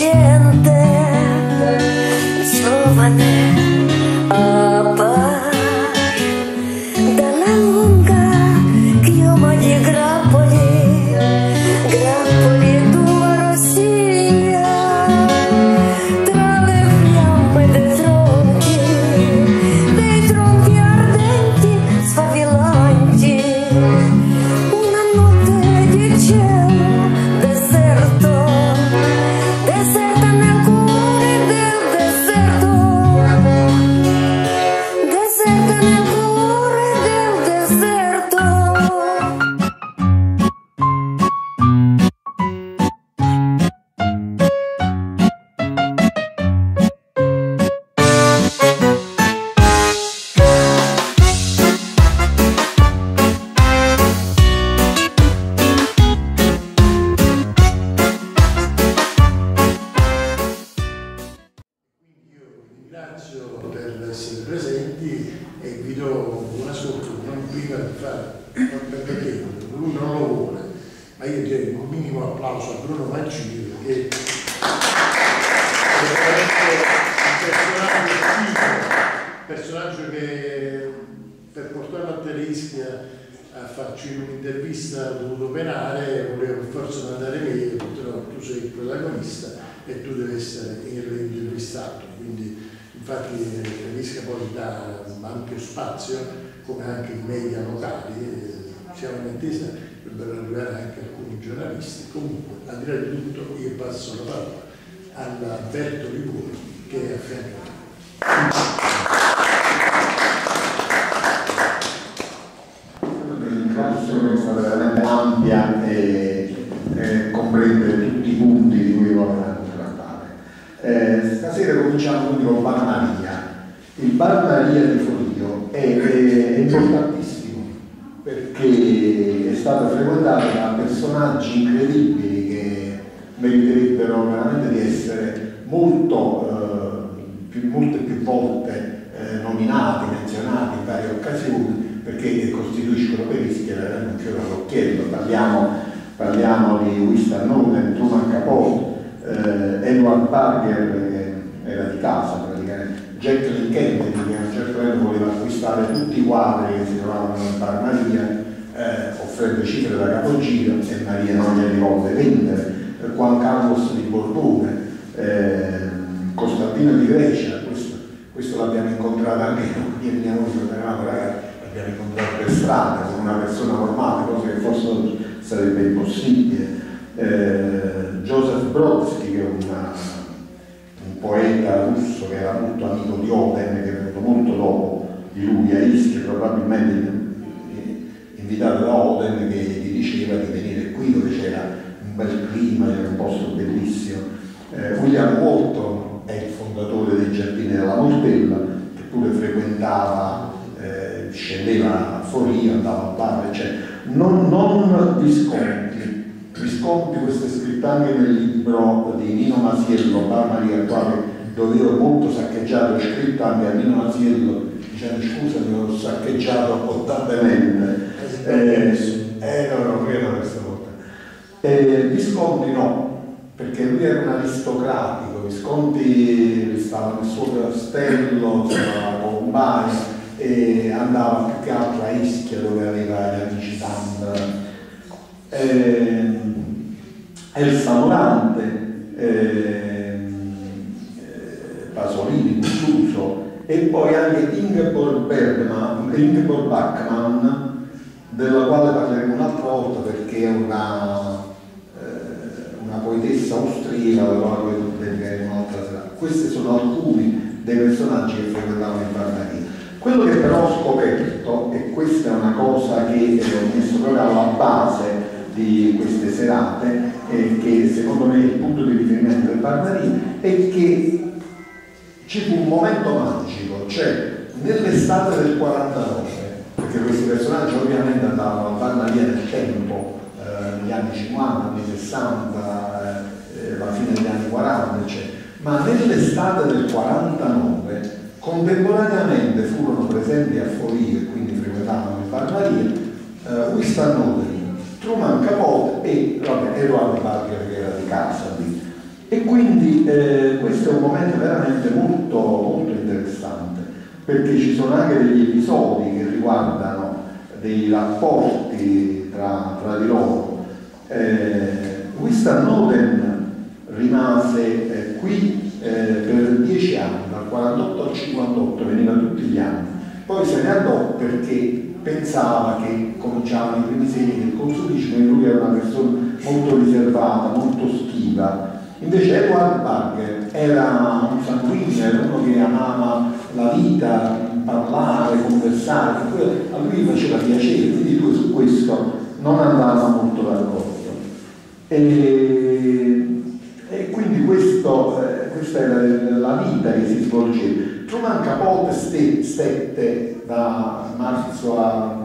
innocente, giovane, dalla lunga chioma di grappoli, grappoli d'una Russia, tra le fiamme dei tronchi ardenti, sfavillanti, una notte di cielo deserto. Perché lui non lo vuole, ma io direi un minimo applauso a Bruno Mancini, perché è un personaggio che per portarlo a Tele Ischia a farci un'intervista ha dovuto penare, volevo forse mandare me, però tu sei il protagonista e tu devi essere intervistato, quindi infatti Tele Ischia poi dà ampio spazio, come anche i media locali, siamo in attesa che dovranno arrivare anche alcuni giornalisti. Comunque, al di là di tutto, io passo la parola alla Bertolli Borghi che è a fianco a me. Vi ringrazio per questa veramente ampia e comprendere tutti i punti di cui voglio trattare. Stasera cominciamo con Barbara Lia. Il Barbara Lia di Forio è importantissimo perché è stato frequentato da personaggi incredibili che meriterebbero veramente di essere molte più volte nominati, menzionati in varie occasioni, perché costituiscono per Ischia veramente un fiore all'occhiello. Parliamo di Winston Nolan, Truman Capote, Edward Parker, che era di casa praticamente, Jacqueline Kennedy, che a un certo punto voleva acquistare tutti i quadri che si trovavano in bar Maria, offrendo cifre da capogiro e Maria non gliele volle vendere, Juan Carlos di Borbone, Costantino di Grecia, questo l'abbiamo incontrato anche noi, l'abbiamo incontrato per strada, con una persona normale, cosa che forse sarebbe impossibile, Joseph Brodsky, che è un poeta russo che era molto amico di Auden, che è venuto molto dopo di lui a Ischia, probabilmente invitato da Auden, che gli diceva di venire qui dove c'era un bel clima, c'era un posto bellissimo. William Walton è il fondatore dei Giardini della Montella, che pure frequentava, scendeva a Forio, andava a bar, eccetera. Non Visconti, questo è scritto anche nel libro di Nino Masiello, Barbara Lia, il quale dovevo molto saccheggiato, ho scritto anche a Nino Masiello dicendo scusa, mi ho saccheggiato costantemente, non credo questa volta. Visconti no, perché lui era un aristocratico, Visconti stava nel suo castello, stava con un bar e andava più che altro a Ischia dove aveva gli amici tanti. Elsa Morante, Pasolini, Suso, e poi anche Ingeborg Bachmann, della quale parleremo un'altra volta perché è una poetessa austriaca della quale dedicheremo un'altra serata. Questi sono alcuni dei personaggi che frequentavano in Barbarina. Quello che però ho scoperto, e questa è una cosa che ho messo proprio alla base di queste serate, che secondo me è il punto di riferimento del Barbarino, è che ci fu un momento magico, cioè nell'estate del 49, perché questi personaggi ovviamente andavano a Barbarino nel tempo, negli anni 50, anni 60, alla fine degli anni 40, eccetera, ma nell'estate del 49 contemporaneamente furono presenti a Forio, e quindi frequentavano il Barbara Lia, Winston Nolan, Truman Capote e Edward Parker, che era di casa lì. E quindi questo è un momento veramente molto, molto interessante, perché ci sono anche degli episodi che riguardano dei rapporti tra di loro. Winston Nolan rimase qui per 10 anni, dal 48 al 58, veniva tutti gli anni, poi se ne andò perché pensava che cominciavano i primi segni del consulismo e lui era una persona molto riservata, molto schiva. Invece Edward Parker era un sanguigno, era uno che amava la vita, parlare, conversare, a lui faceva piacere, quindi lui su questo non andava molto d'accordo. E quindi questa era la vita che si svolgeva. Truman Capote stette da marzo a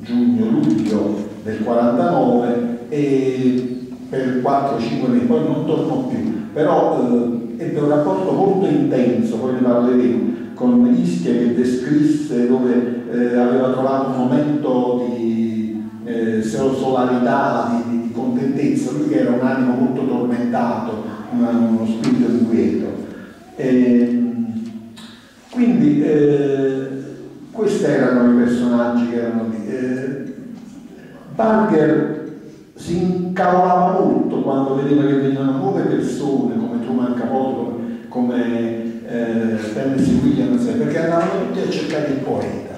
giugno-luglio del 49 e per 4-5 mesi, poi non tornò più, però ebbe un rapporto molto intenso, poi ne parleremo, con Ischia, che descrisse dove aveva trovato un momento di solarità, di contentezza, lui che era un animo molto tormentato, uno spirito inquieto. Quindi questi erano i personaggi che erano lì. Parker si incavolava molto quando vedeva che venivano nuove persone come Truman Capote, come Tennessee Williams, perché andavano tutti a cercare il poeta,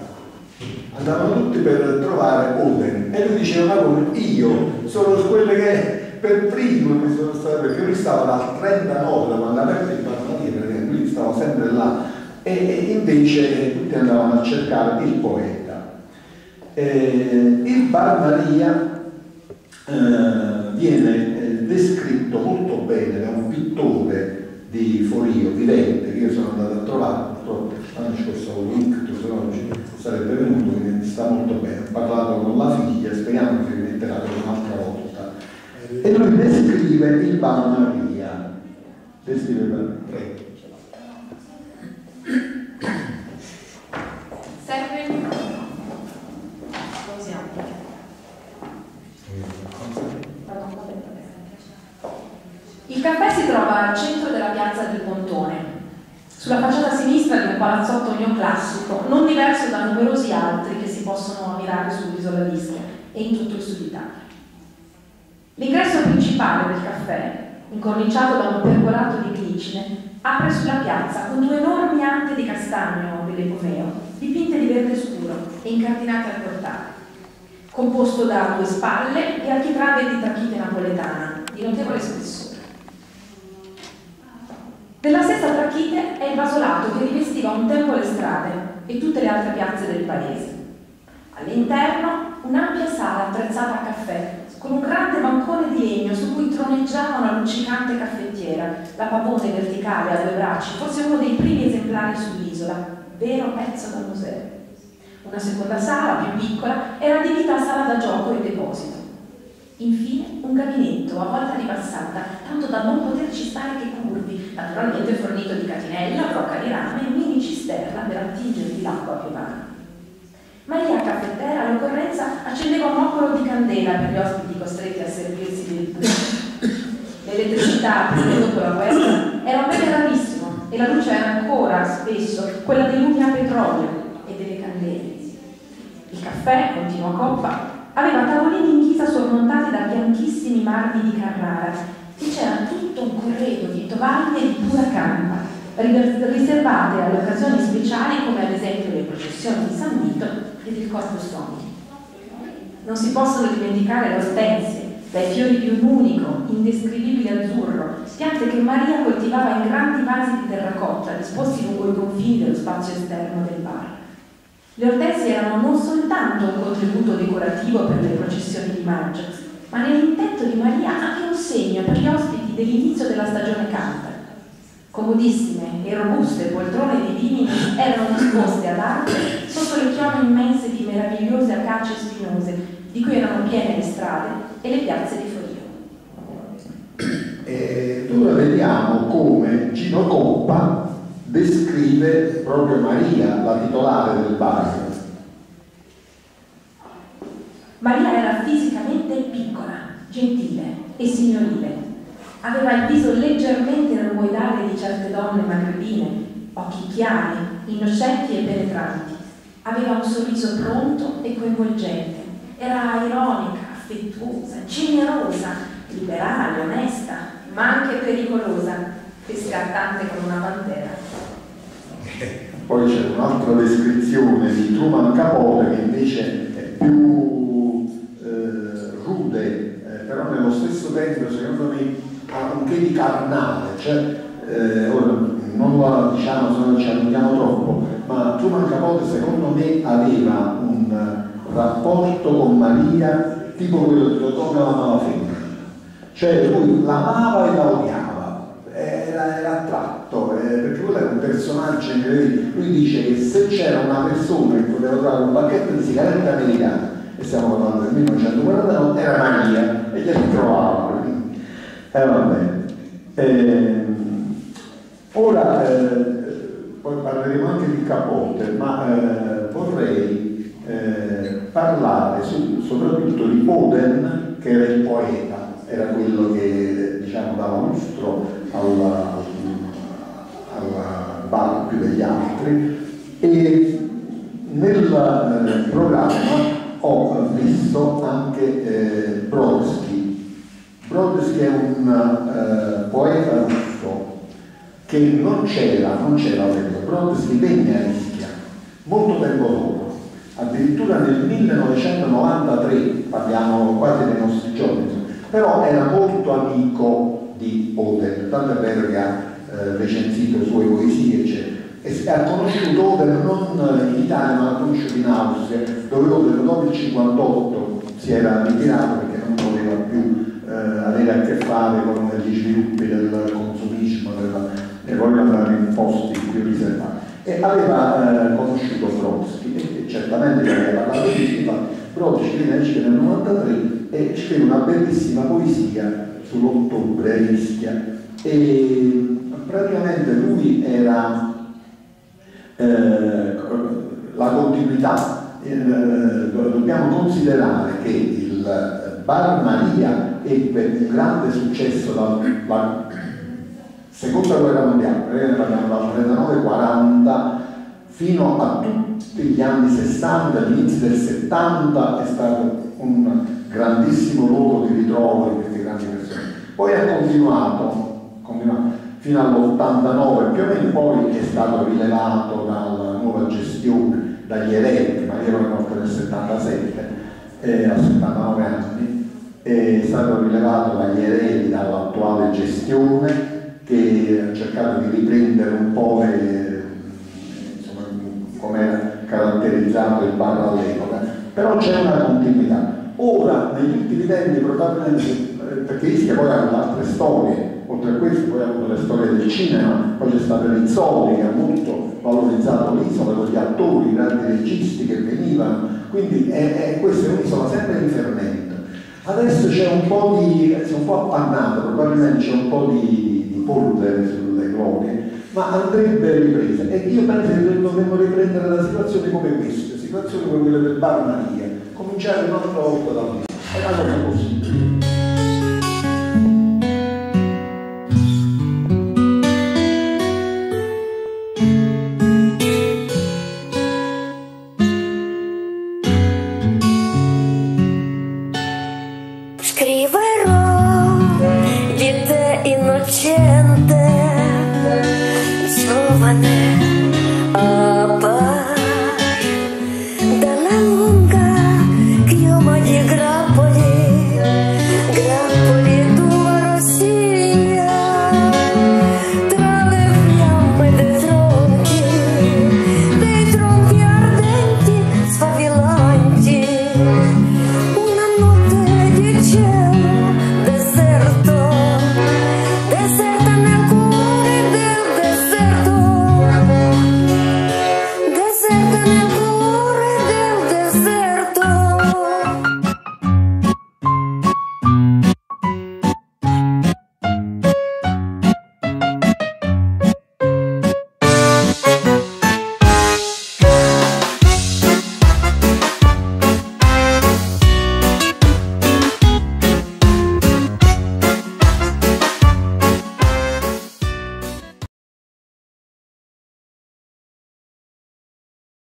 andavano tutti per trovare Auden, e lui diceva: ma io sono quelle che per primo mi sono stato, perché lui stava dal 39, da quando aveva il partito, lui stava sempre là, e invece tutti andavano a cercare il poeta. Il Barbara Lia viene descritto molto bene da un pittore di Forio, vivente, che io sono andato a trovare, purtroppo l'anno scorso ho un ictus, se no sarebbe venuto, quindi sta molto bene. Ho parlato con la figlia, speriamo che rimetterà per un'altra volta. E lui descrive il Barbara Lia. Descrive il Barbara Lia. Il caffè si trova al centro della piazza del Pontone, sulla facciata sinistra di un palazzotto neoclassico, non diverso da numerosi altri che si possono ammirare sull'isola di Ischia e in tutto il sud Italia. L'ingresso principale del caffè, incorniciato da un pergolato di glicine, apre sulla piazza con due enormi ante di castagno dell'Epomeo, dipinte di verde scuro e incardinate al portale, composto da due spalle e architrave di tacchite napoletana, di notevole spessore. Della stessa trachite è il vasolato che rivestiva un tempo le strade e tutte le altre piazze del paese. All'interno un'ampia sala attrezzata a caffè, con un grande bancone di legno su cui troneggiava una luccicante caffettiera, la papone verticale a due bracci, forse uno dei primi esemplari sull'isola, vero pezzo da museo. Una seconda sala, più piccola, era adibita a sala da gioco e deposito. Infine, un gabinetto a volta ribassata, tanto da non poterci stare che curvi, naturalmente fornito di catinella, brocca di rame e mini cisterna per attingervi l'acqua piovana. Maria Caffettera, all'occorrenza, accendeva un moccolo di candela per gli ospiti costretti a servirsi di bicchiere. L'elettricità, prima dopo la guerra, era un bene rarissimo e la luce era ancora, spesso, quella dei lumi a petrolio e delle candele. Il caffè, continuò Coppa, aveva tavolini in ghisa sormontati da bianchissimi marmi di Carrara e c'era tutto un corredo di tovaglie di pura canapa, riservate alle occasioni speciali come ad esempio le processioni di San Vito e del Corpus Domini. Non si possono dimenticare le ortensie, dai fiori di un unico, indescrivibile azzurro, piante che Maria coltivava in grandi vasi di terracotta disposti lungo i confini dello spazio esterno del bar. Le ortensie erano non soltanto un contributo decorativo per le processioni di maggio, ma nell'intento di Maria anche un segno per gli ospiti dell'inizio della stagione canta. Comodissime e robuste poltrone di vini erano disposte ad arte sotto le chiome immense di meravigliose acacie spinose, di cui erano piene le strade e le piazze di Forio. E ora vediamo come Gino Coppa descrive proprio Maria, la titolare del bar. Maria era fisicamente piccola, gentile e signorile, aveva il viso leggermente rugoidale di certe donne magrebine, occhi chiari, innocenti e penetranti. Aveva un sorriso pronto e coinvolgente, era ironica, affettuosa, generosa, liberale, onesta, ma anche pericolosa, pescattante con una bandera. Poi c'è un'altra descrizione di Truman Capote che invece è più rude, però nello stesso tempo secondo me ha un che di carnale, cioè non la diciamo se non ci allunghiamo troppo, ma Truman Capote secondo me aveva un rapporto con Maria tipo quello di Totò la Malafede, cioè lui l'amava e la odiava. Era attratto, perché quello era un personaggio, lui dice che se c'era una persona che poteva trovare un pacchetto di sigarette americane, e stiamo parlando del 1949, era Maria, e glieli trovava. Ora poi parleremo anche di Capote, ma vorrei parlare soprattutto di Auden, che era il poeta, era quello che diciamo dava lustro alla barra più degli altri, e nel programma ho visto anche Brodsky. Brodsky è un poeta russo che non c'era detto. Brodsky venne a Ischia molto tempo dopo, addirittura nel 1993, parliamo quasi dei nostri giorni, però era molto amico di Auden, tanto è vero che ha recensito le sue poesie, eccetera. E ha conosciuto Auden non in Italia, ma l'ha conosciuto in Austria, dove Auden dopo il 1958 si era ritirato perché non voleva più avere a che fare con gli sviluppi del consumismo e voleva andare in posti più riservati. E aveva conosciuto Brodsky, e certamente aveva parlato di Ischia. Brodsky viene a Ischia nel 1993 e scrive una bellissima poesia sull'ottobre a Ischia, e praticamente lui era la continuità. Dobbiamo considerare che il Bar Maria ebbe un grande successo dalla seconda guerra mondiale, dal 39-40 fino a tutti gli anni 60, all'inizio del 70 è stato un grandissimo luogo di ritrovo di queste grandi persone. Poi ha continuato fino all'89 più o meno, poi è stato rilevato dalla nuova gestione, dagli eletti, ma io ero morto nel 77, a 79 anni, è stato rilevato dagli eredi, dall'attuale gestione, che ha cercato di riprendere un po' come era caratterizzato il bar all'epoca, però c'è una continuità. Ora, negli ultimi tempi, probabilmente, perché Ischia poi ha avuto altre storie, oltre a questo poi ha avuto le storie del cinema, poi c'è stato Rizzoli che ha molto valorizzato l'isola con gli attori, i grandi registi che venivano, quindi questa è un'isola sempre in fermento. Adesso c'è un po' appannato, probabilmente c'è un po' di polvere sulle glorie, ma andrebbe ripresa, e io penso che dovremmo riprendere la situazione come questa, situazioni come quella del Bar Maria, cominciare un'altra volta da lì, è una cosa possibile. Scriverò vita innocente, giovane.